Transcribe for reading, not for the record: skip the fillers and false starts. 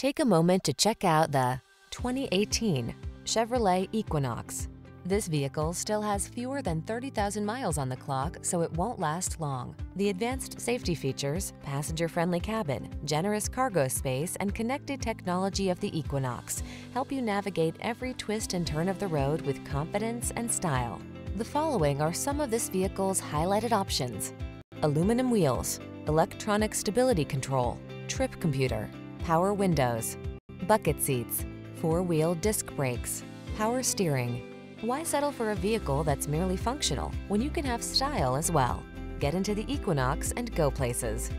Take a moment to check out the 2018 Chevrolet Equinox. This vehicle still has fewer than 30,000 miles on the clock, so it won't last long. The advanced safety features, passenger-friendly cabin, generous cargo space, and connected technology of the Equinox help you navigate every twist and turn of the road with confidence and style. The following are some of this vehicle's highlighted options: aluminum wheels, electronic stability control, trip computer, power windows, bucket seats, four-wheel disc brakes, power steering. Why settle for a vehicle that's merely functional when you can have style as well? Get into the Equinox and go places.